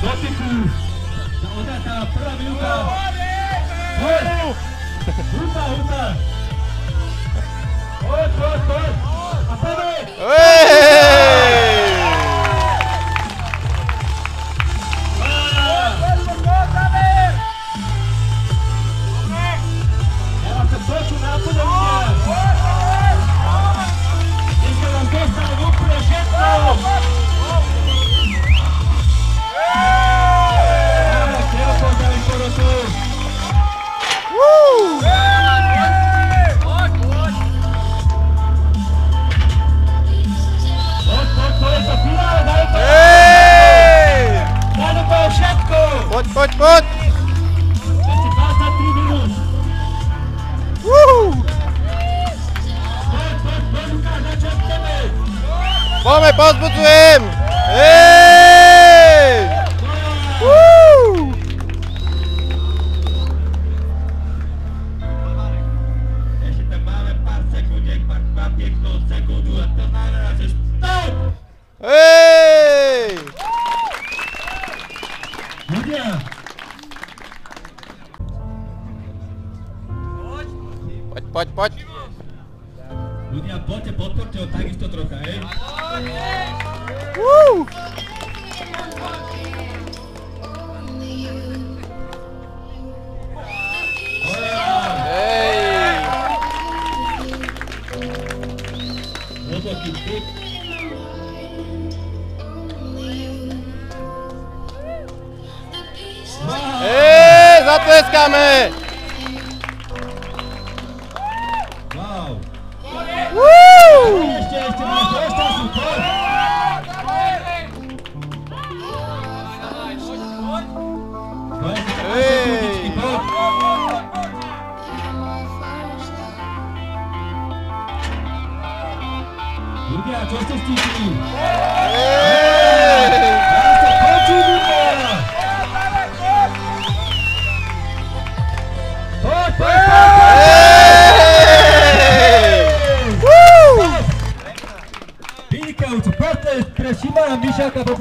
Goticu, odată, prva minuta. Huta, huta. Hot, hot, hot. Apare! Pot! Deci asta 3 minute. Vamos, pas buțuim! Ei! Pode, pode. Ludia, pode, podporte, eu tag isto troca, hein? Ei! Vamos aqui. Ei, zatleskame! Wow! Mișa, capăt